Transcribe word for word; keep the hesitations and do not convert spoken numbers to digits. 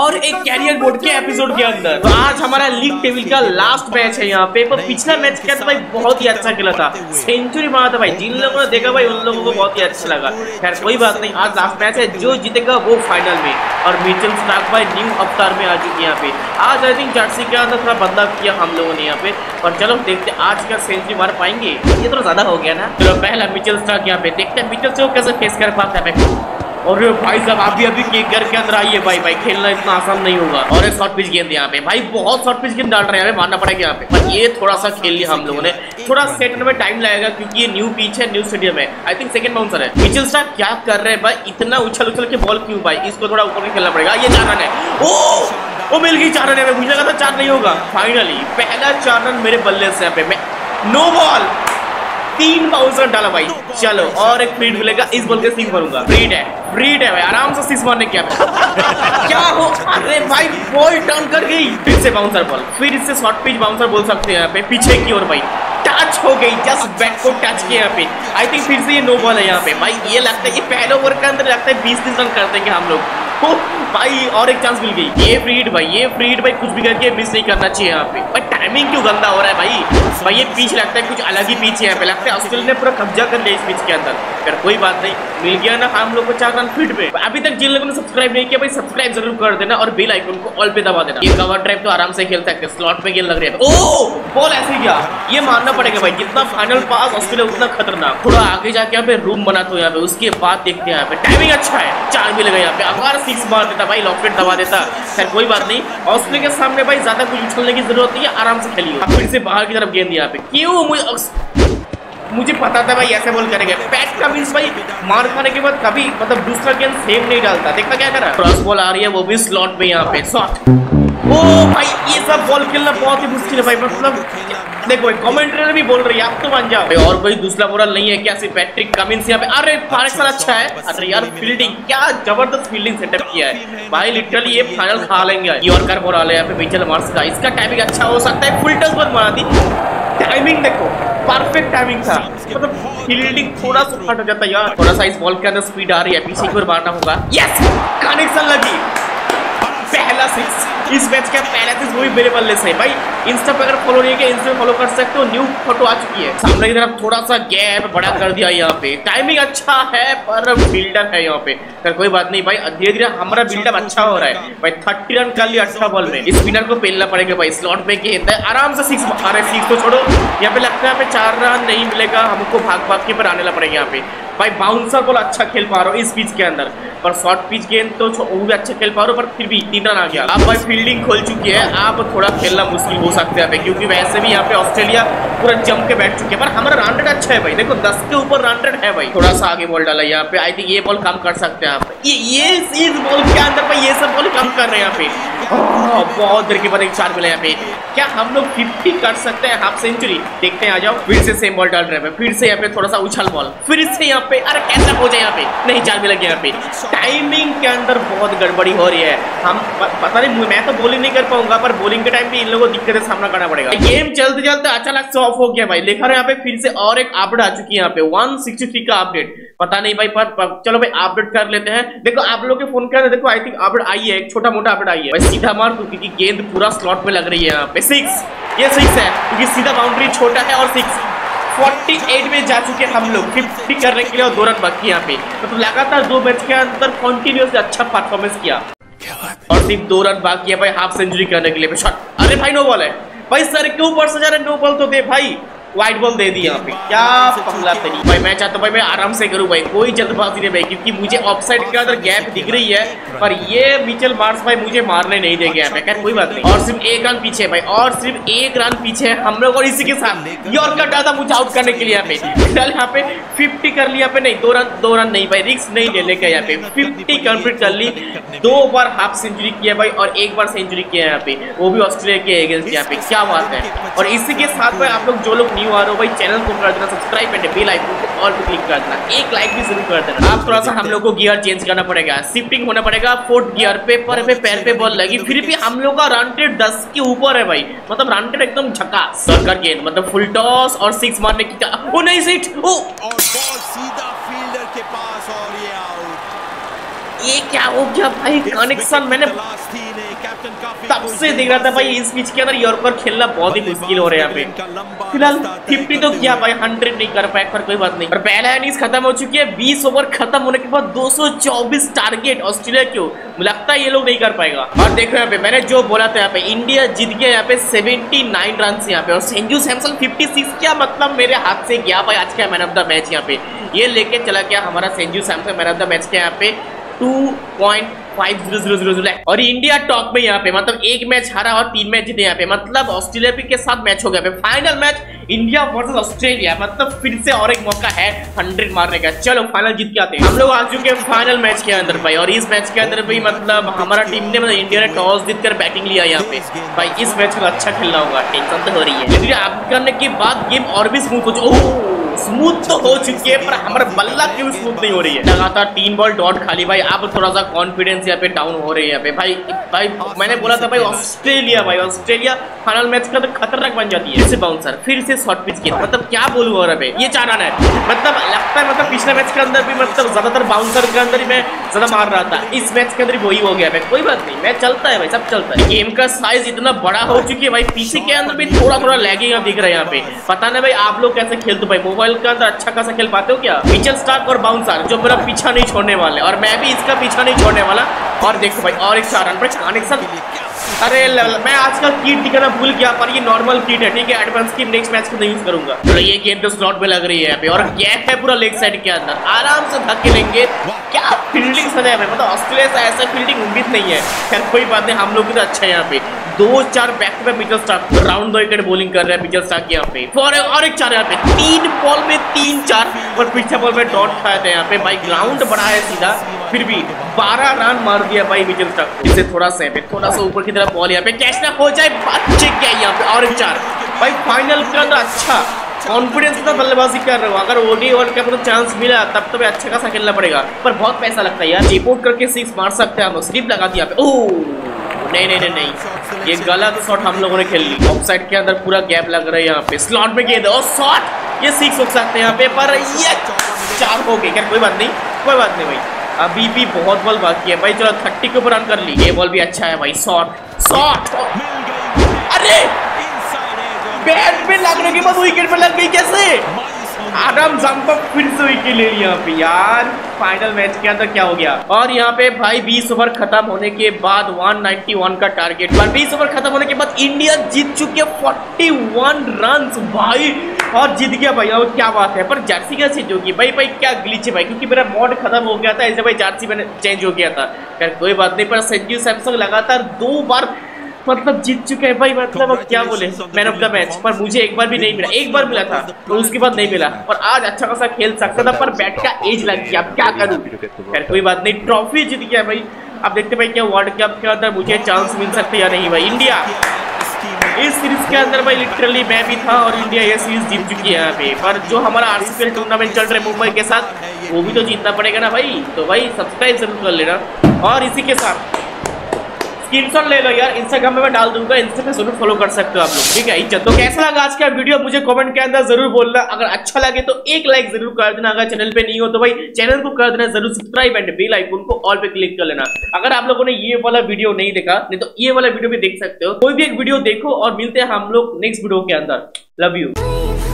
और एक career board के एपिसोड के अंदर। तो आज हमारा लीग टेबल का लास्ट मैच है यहाँ पे, पर पिछला मैच क्या था भाई, बहुत ही अच्छा खेला था, सेंचुरी मारा था भाई। जिन लोगों ने देखा भाई उन लोगों को बहुत ही अच्छा लगा। खैर कोई बात नहीं, आज लास्ट मैच है, जो जीतेगा वो फाइनल में। और मिचेल स्टार्क भाई न्यू अवतार में आ चुकी है यहाँ पे। आज आई थिंक जर्सी के अंदर थोड़ा बदलाव किया हम लोगों ने यहाँ पे, और चलो देखते आज क्या सेंचुरी मार पाएंगे। ये थोड़ा ज्यादा हो गया ना। चलो पहला मिचेल स्टार्क यहाँ पे, देखते हैं मिचेल स्टार्क कैसे फेस कर पाता है। और भाई साहब आप भी अभी के घर के अंदर आइए भाई, भाई खेलना इतना आसान नहीं होगा। और एक शॉर्ट पिच गेंद यहाँ पे, भाई बहुत शॉर्ट पिच गेंद डाल रहे हैं हमें, मानना पड़ेगा यहाँ पे। पर ये थोड़ा सा खेल लिया हम लोगों ने, थोड़ा सेकंड में टाइम लगेगा क्योंकि ये न्यू पिच है, न्यू स्टेडियम है। आई थिंक सेकंड बाउंसर है। मिचेल स्टार्क क्या कर रहे हैं भाई, इतना उछल उछल के बॉल क्यों भाई, इसको थोड़ा ऊपर में खेलना पड़ेगा। ये चार रन है, ओ वो मिल गई चार रन है। मुझे लगा था चार नहीं होगा, फाइनली पहला चार रन मेरे बल्ले से यहाँ पे। मैं नो बॉल, तीन बाउंसर डाला भाई। चलो और एक फ्रीड मिलेगा, इस बॉल के सिक्स मारूंगा। फ्रीड है, फ्रीड है भाई, आराम से सिक्स मारने क्या क्या हो, अरे भाई बॉल टर्न कर गई। फिर से बाउंसर बॉल, फिर से शॉर्ट पिच बाउंसर बोल सकते हैं यहाँ पे, पीछे की ओर भाई टच हो गई, जस्ट बैक को टच किया यहाँ पे। आई थिंक फिर से ये नो बॉल है यहाँ पे भाई। ये लगता है ये पहले ओवर के अंदर लगता है बीस तीस रन कर देंगे हम लोग भाई। और एक चांस मिल गई। ये फ्रीड भाई, ये फ्रीड भाई कुछ भी करके मिस नहीं करना चाहिए यहाँ पे भाई। टाइमिंग क्यों गंदा हो रहा है भाई। भाई ये पिच लगता है कुछ अलग ही पिच है यहाँ पे, लगता है ऑस्ट्रेलिया ने पूरा कब्जा कर लिया इस पिच के अंदर। पर कोई बात नहीं, मिल गया ना हम लोग को चार रन फील्ड पे। अभी तक जिन लोगों ने सब्सक्राइब नहीं किया भाई, सब्सक्राइब जरूर कर देना और बेल आइकन को ऑल पे दबा देना। ये कवर ड्राइव तो आराम से खेल सकते, स्लॉट पे गेंद लग रही है। ओ बॉल ऐसे क्या, ये मानना पड़ेगा भाई जितना फाइनल पास ऑस्ट्रेलिया उतना खतरनाक। थोड़ा आगे जाके यहाँ पे रूम बना तो यहाँ पे, उसके बाद देखते हैं यहाँ पे। टाइमिंग अच्छा है, चार मिल गए यहाँ पे, अगर सिक्स मार देता भाई, लॉकेट दबा देता। खैर कोई बात नहीं, ऑस्ट्रेलिया के सामने भाई ज्यादा कुछ उछलने की जरूरत नहीं है, आराम से खेलिए। अब फिर से बाहर की तरफ गेंद यहाँ पे, क्यों मुझे मुझे पता था भाई ऐसे बॉल करेंगे। पैट का मींस भाई मार खाने के बाद कभी मतलब दूसरा गेंद सेम नहीं डालता, देखा क्या करा। क्रॉस बॉल आ रही है वो भी स्लॉट में यहाँ पे, शॉट। ओ भाई ये सब बॉल खेलना बहुत ही मुश्किल है भाई, मतलब देखो कमेंट्री भी बोल रही है आप तो मान जाओ। और कोई दूसरा बॉलर नहीं है क्या, सिर्फ पैट्रिक कमिंस यहाँ पे। अरे फारेक्सन अच्छा है, अरे यार फील्डिंग क्या जबरदस्त फील्डिंग सेटअप किया है भाई, लिटरली ये फाइनल खा लेंगे। यॉर्कर बॉल आ रहा है यहाँ पे मिचेल मार्श का, इसका टाइमिंग अच्छा हो सकता है, फुल टच बॉल मारा दी। टाइमिंग देखो परफेक्ट टाइमिंग था, मतलब फील्डिंग थोड़ा सा फट हो जाता है यार। थोड़ा सा इस बॉल के अंदर स्पीड आ रही है, पीछे को मारना होगा। यस कनेक्शन लगी, पहला सिक्स इस मैच का, पहला सिक्स वो भी मेरे बल्ले से भाई। इंस्टा पे अगर फॉलो नहीं किया इंस्टा पे फॉलो कर सकते हो, न्यू फोटो आ चुकी है। सामने की तरफ थोड़ा सा गैप बड़ा कर दिया यहाँ पे, टाइमिंग अच्छा है पर बिल्डअप है यहाँ पे। पर कोई बात नहीं भाई, धीरे धीरे हमारा बिल्डअप अच्छा हो रहा है भाई। थर्टी रन कर लिया अच्छा बॉल में, स्पिनर को पेलना पड़ेगा भाई, स्लॉट पे गेंद है आराम से सिक्स। अरे सिक्स को छोड़ो यहाँ पे, लगता है यहाँ पे चार रन नहीं मिलेगा हमको, भाग भाग के पर आने लग पड़ेगा यहाँ पे भाई। बाउंसर बॉल अच्छा खेल पा रहा हो इस पिच के अंदर, पर शॉर्ट पिच गेंद तो वो भी अच्छा खेल पा रहा हो, पर फिर भी तीन रन आ गया। आप भाई फील्डिंग खोल चुकी है, आप थोड़ा खेलना मुश्किल हो सकता है यहाँ पे, क्योंकि वैसे भी यहाँ पे ऑस्ट्रेलिया पूरा जम के बैठ चुके हैं। पर हमारा रन रेट अच्छा है भाई, देखो दस के ऊपर रन रेट है भाई। थोड़ा सा आगे बॉल डाला यहाँ पे, आई थिंक ये बॉल कम कर सकते हैं आप। ये ये इस बॉल के अंदर भाई ये सब बॉल कम कर रहे हैं यहाँ पे। बहुत देर के बाद एक चार मिला यहाँ पे, क्या हम लोग फिफ्टी कर सकते हैं, हाफ सेंचुरी देखते हैं। आ जाओ, फिर से सेम बॉल डाल रहे हैं, फिर से यहाँ पे थोड़ा सा उछल बॉल, फिर से यहाँ पे। अरे कैसा हो जाए यहाँ पे, नहीं चार मिला यहाँ पे। टाइमिंग के अंदर बहुत गड़बड़ी हो रही है, हम पता नहीं मैं तो बॉलिंग नहीं कर पाऊंगा, पर बॉलिंग के टाइम पे इन लोगों को दिक्कत का सामना करना पड़ेगा। गेम चलते चलते अचानक से ऑफ हो गया भाई, देखा रहे यहाँ पे। फिर से और एक अपडेट आ चुकी है यहाँ पे, वन सिक्स्टी थ्री का अपडेट, पता नहीं भाई पर, पर चलो भाई अपडेट कर लेते हैं। देखो आप लोग के फोन के अंदर देखो आई थिंक अपडेट आई है, एक छोटा मोटा अपडेट आई है भाई। सीधा मार तू, क्योंकि गेंद पूरा स्लॉट में लग रही है यहाँ पे। सिक्स, ये सिक्स है क्योंकि सीधा बाउंड्री छोटा है। और सिक्स अड़तालीस में जा चुके हैं हम लोग, फिफ्टी करने के लिए और दो रन बाकी यहाँ पे। मतलब लगातार दो मैच के अंदर कंटिन्यूअसली अच्छा परफॉर्मेंस किया, और सिर्फ दो रन बाकी है भाई हाफ सेंचुरी करने के लिए। शॉट, अरे भाई नो बॉल है भाई, सर के ऊपर से जा रहा है, नो बॉल तो दे भाई, वाइट बॉल दे दी यहाँ पे। क्या पगला तरीका भाई, मैं चाहता हूँ भाई मैं आराम से करूँ भाई, कोई जल्दबाजी नहीं भाई, क्योंकि मुझे ऑफसाइड के अंदर गैप दिख रही है, पर ये मिचेल मार्श भाई मुझे मारने नहीं देंगे यहाँ पे। खैर कोई बात नहीं, और सिर्फ एक रन पीछे भाई, और सिर्फ एक रन पीछे है हम लोग। और इसी के साथ यॉर्कर डाला था मुझे आउट करने के लिए यहाँ पे। चल यहाँ पे फिफ्टी कर ली यहाँ पे, नहीं दो रन, दो रन नहीं भाई, रिक्स नहीं ले लेकर यहाँ पे फिफ्टी कम्प्लीट कर ली। दो बार हाफ सेंचुरी किया भाई, और एक बार सेंचुरी किया यहाँ पे, वो भी ऑस्ट्रेलिया के अगेंस्ट यहाँ पे। क्या बात है। और इसी के साथ भाई आप लोग जो लोग न्यू आ रहे हो भाई, चैनल को कर देना सब्सक्राइब एंड बेल आइकन को ऑल पे क्लिक कर देना, एक लाइक भी जरूर कर देना। आप थोड़ा सा हम लोग को गियर चेंज करना पड़ेगा, शिफ्टिंग होना पड़ेगा फोर्थ गियर पे। पर पे पैर पे बॉल लगी, फिर भी हम लोग का रन रेट दस के ऊपर है भाई, मतलब रन रेट एकदम झकास। सर्कर गेंद मतलब फुल टॉस और सिक्स मारने की, ओ नहीं सिक्स, ओ और बॉल सीधा फील्डर के पास और ये आउट। ये क्या हो गया भाई, कनेक्शन मैंने तब से देख रहा था भाई। इस पिच के अंदर यॉर्कर खेलना बहुत ही मुश्किल हो रहा है यहाँ पे। फिलहाल फिफ्टी तो किया भाई, हंड्रेड नहीं कर पाया, पर कोई बात नहीं। और पहला इनिंग्स खत्म हो चुकी है। बीस ओवर खत्म होने के बाद दो सौ चौबीस टारगेट ऑस्ट्रेलिया को। मुझे लगता है ये लोग नहीं कर पाएगा। और देखो यहाँ पे मैंने जो बोला था, यहाँ पे इंडिया जीत गया यहाँ पे सेवेंटी नाइन रन यहाँ पे। और संजू सैमसन फिफ्टी सिक्स, क्या मतलब मेरे हाथ से गया भाई। आज का मैन ऑफ द मैच यहाँ पे ये लेके चला गया हमारा Sanju Samson. Man of the match के यहाँ पे two point five zero zero zero. और इंडिया टॉप में यहाँ पे, मतलब एक मैच हारा और तीन मैच जीते यहाँ पे, मतलब ऑस्ट्रेलिया के साथ मैच हो गया। Final match India versus Australia, मतलब फिर से और एक मौका है हंड्रेड मारने का। चलो फाइनल जीत के आते हैं। हम लोग आ चुके हैं फाइनल मैच के अंदर भाई। और इस मैच के अंदर भी मतलब हमारा टीम ने, मतलब इंडिया ने टॉस जीतकर बैटिंग लिया यहाँ पे भाई। इस मैच में अच्छा खेलना होगा, टेंशन तो हो रही है, लेकिन आप करने के बाद गेम और भी स्मूथ हो जाए। स्मूथ तो हो चुकी है, पर हमारा बल्ला क्यों स्मूथ नहीं हो रही है। लगातार तीन बॉल डॉट खाली भाई। अब थोड़ा सा कॉन्फिडेंस यहाँ पे डाउन हो रही है यहाँ पे भाई। भाई मैंने बोला था भाई ऑस्ट्रेलिया, भाई ऑस्ट्रेलिया फाइनल मैच का तो खतरनाक बन जाती है। बाउंसर फिर से शॉर्ट पिच किया, मतलब क्या बोलूं। और अभी ये चार रन है, मतलब लगता है मतलब पिछले मैच के अंदर भी मतलब ज्यादातर बाउंसर के अंदर ही मैं ज्यादा मार रहा था। इस मैच के अंदर वही हो गया भाई, कोई बात नहीं, मैच चलता है भाई, सब चलता है। गेम का साइज इतना बड़ा हो चुकी है भाई। पीछे के अंदर भी थोड़ा थोड़ा लैगिंग दिख रहा है यहाँ पे। पता नहीं भाई आप लोग कैसे खेलते भाई, मोबाइल के अंदर अच्छा खासा खेल पाते हो क्या। मिचेल स्टार्क और बाउंसर जो मेरा पीछा नहीं छोड़ने वाले, और मैं भी इसका पीछा नहीं छोड़ने वाला। और देखो भाई और एक चार रन पर कनेक्शन। अरे मैं आजकल किट दिखाना भूल गया, पर ये नॉर्मल किट है, ठीक है, एडवांस की नेक्स्ट मैच को नहीं यूज करूंगा। तो ये गेम तो स्लॉट में लग रही है अभी। और गैप है पूरा लेग साइड के अंदर, आराम से धक्के लेंगे। क्या फील्डिंग सजा है, मतलब ऑस्ट्रेलिया से ऐसा फील्डिंग उम्मीद नहीं है। खैर कोई बात नहीं, हम लोग भी तो अच्छा है यहाँ पे। दो चार back to back Mitchell Starc round दो विकेट बॉलिंग कर रहे हैं मिचेल स्टार्क यहाँ पे। और एक चार यहाँ पे, तीन बॉल में तीन चार, और पिछले बॉल में डॉट खाए थे यहाँ पे भाई। ग्राउंड बड़ा है सीधा, फिर भी बारह रन मार दिया भाई मिचेल स्टार्क। इससे थोड़ा सा थोड़ा सा ऊपर की तरफ बॉल यहाँ पे, कैच ना हो जाए, बच गया यहाँ पे। और चार भाई फाइनल का तो अच्छा कॉन्फिडेंस का बल्लेबाजी कर रहे हो। अगर ओडी वर्ल्ड कप में चांस मिला तब तो अच्छा खासा खेलना पड़ेगा, पर बहुत पैसा लगता है यार। रिपोर्ट करके सिक्स मार सकते हैं हम, स्लिप लगा दिया यहाँ पे। ओह नहीं नहीं नहीं नहीं, ये गलत शॉट हम लोगों ने खेल ली। ऑफ साइड के अंदर पूरा गैप लग रहा है यहाँ पे, स्लॉट में गेंद और शॉट, ये सिक्स हो सकते हैं यहाँ पे, पर ये चार हो गए। क्या कोई बात नहीं, कोई बात नहीं भाई, अभी भी बहुत बॉल बाकी है भाई। चलो थर्टी के ऊपर रन कर ली। ये बॉल भी अच्छा है भाई, शॉट शॉट, अरे बैट पे लगने के बाद विकेट पे लग गई कैसे। आदम जंपर फिर से विकेट ले लिया यहाँ पे यार। फाइनल मैच के अंदर क्या हो गया। और यहाँ पे भाई बीस ओवर खत्म होने के बाद वन नाइंटी वन का टारगेट। पर बीस ओवर खत्म होने के बाद इंडिया जीत चुकी है इकतालीस रन भाई, और जीत गया भाई। और क्या बात है, पर जर्सी कैसे चेंज होगी भाई। भाई क्या ग्लिच है भाई, क्योंकि मेरा मॉड खत्म हो गया था, ऐसे भाई जर्सी मैंने चेंज हो गया था। खैर कोई बात नहीं, पर संजू सैमसन लगातार दो बार मतलब जीत चुके हैं भाई। मतलब अब क्या बोले, मैन ऑफ द मैच पर मुझे एक बार भी नहीं मिला, एक बार मिला था तो उसके बाद नहीं मिला। और आज अच्छा खासा खेल सकता था, पर बैट का एज लग गया, अब क्या करूं। खैर कोई बात नहीं, ट्रॉफी जीत गया भाई। अब देखते भाई क्या वर्ल्ड कप के अंदर मुझे चांस मिल सकते या नहीं भाई। इंडिया इस सीरीज के अंदर भाई लिटरली मैं भी था, और इंडिया ये सीरीज जीत चुकी है यहाँ पे। पर जो हमारा आरसीबी टूर्नामेंट चल रहा है मुंबई के साथ, वो भी तो जीतना पड़ेगा ना भाई। तो भाई सब्सक्राइब जरूर कर लेना, और इसी के साथ स्क्रीनशॉट ले लो यार, इंस्टाग्राम में मैं डाल दूंगा, इंस्टा पे जरूर फॉलो कर सकते हो आप लोग, ठीक है। इच्छा तो कैसा लगा आज का वीडियो मुझे कमेंट के अंदर जरूर बोलना। अगर अच्छा लगे तो एक लाइक जरूर कर देना, अगर चैनल पे नहीं हो तो भाई चैनल को कर देना जरूर सब्सक्राइब, एंड बेल आइकन को ऑल पे क्लिक कर लेना। अगर आप लोगों ने ये वाला वीडियो नहीं देखा, नहीं तो ये वाला वीडियो भी देख सकते हो। कोई भी एक वीडियो देखो, और मिलते हैं हम लोग नेक्स्ट वीडियो के अंदर। Love you.